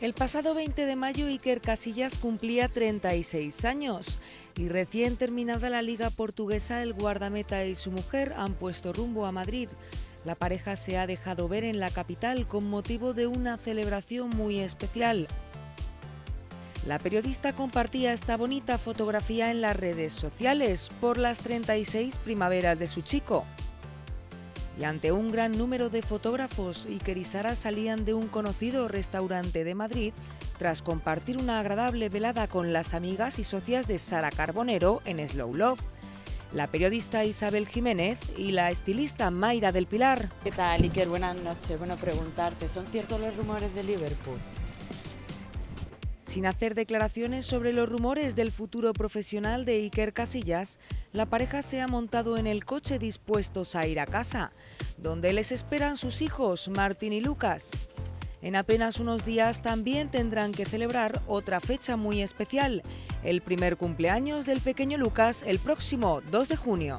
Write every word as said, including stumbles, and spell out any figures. El pasado veinte de mayo Iker Casillas cumplía treinta y seis años y recién terminada la Liga Portuguesa el guardameta y su mujer han puesto rumbo a Madrid. La pareja se ha dejado ver en la capital con motivo de una celebración muy especial. La periodista compartía esta bonita fotografía en las redes sociales por las treinta y seis primaveras de su chico. Y ante un gran número de fotógrafos, Iker y Sara salían de un conocido restaurante de Madrid tras compartir una agradable velada con las amigas y socias de Sara Carbonero en Slow Love, la periodista Isabel Jiménez y la estilista Mayra del Pilar. ¿Qué tal, Iker? Buenas noches. Bueno, preguntarte, ¿son ciertos los rumores de Liverpool? Sin hacer declaraciones sobre los rumores del futuro profesional de Iker Casillas, la pareja se ha montado en el coche dispuestos a ir a casa, donde les esperan sus hijos, Martín y Lucas. En apenas unos días también tendrán que celebrar otra fecha muy especial, el primer cumpleaños del pequeño Lucas el próximo dos de junio.